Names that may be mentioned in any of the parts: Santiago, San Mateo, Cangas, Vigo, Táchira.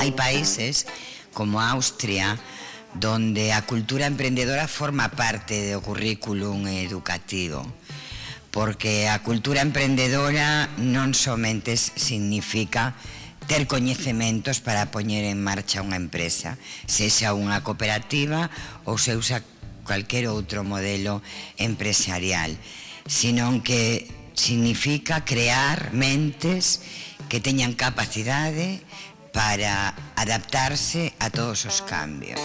Hay países como Austria, donde a cultura emprendedora forma parte del currículum educativo, porque a cultura emprendedora non somente significa ter coñecementos para poñer en marcha unha empresa, se xa unha cooperativa ou se usa cualquier outro modelo empresarial, senón que significa crear mentes que teñan capacidade para adaptarse a todos os cambios.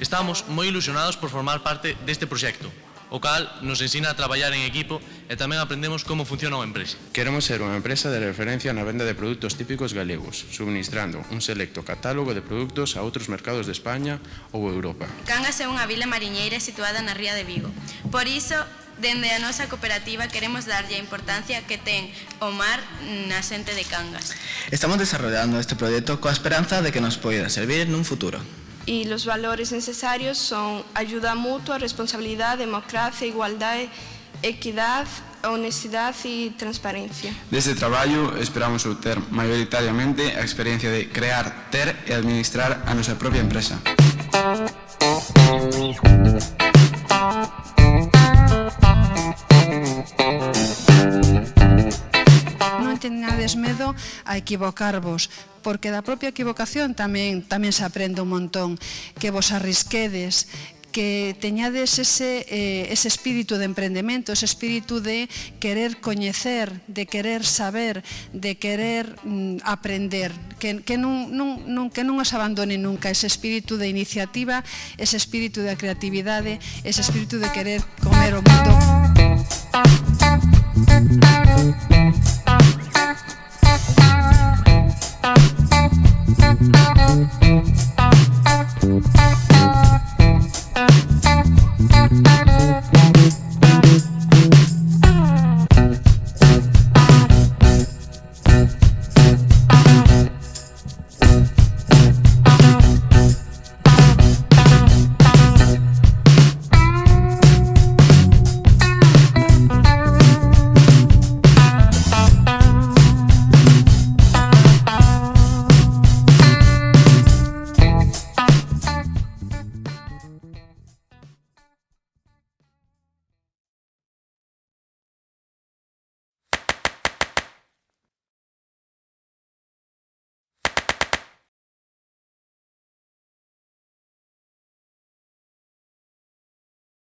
Estamos moi ilusionados por formar parte deste proxecto, o cal nos ensina a traballar en equipo e tamén aprendemos como funciona unha empresa. Queremos ser unha empresa de referencia na venda de produtos típicos galegos, suministrando un selecto catálogo de produtos a outros mercados de España ou Europa. Cangas é unha vila mariñeira situada na ría de Vigo. Por iso, dende a nosa cooperativa queremos darlle a importancia que ten o mar na xente de Cangas. Estamos desarrollando este proxecto coa esperanza de que nos poida servir nun futuro. Y los valores necesarios son ayuda mutua, responsabilidad, democracia, igualdad, equidad, honestidad y transparencia. Deste traballo esperamos obter maioritariamente a experiencia de crear, ter e administrar a nosa propia empresa. Tenades medo a equivocarvos, porque da propia equivocación tamén se aprende un montón, que vos arrisquedes, que teñades ese espírito de emprendemento, ese espírito de querer coñecer, de querer saber, de querer aprender, que non os abandone nunca ese espírito de iniciativa, ese espírito de creatividade, ese espírito de querer comer o mundo.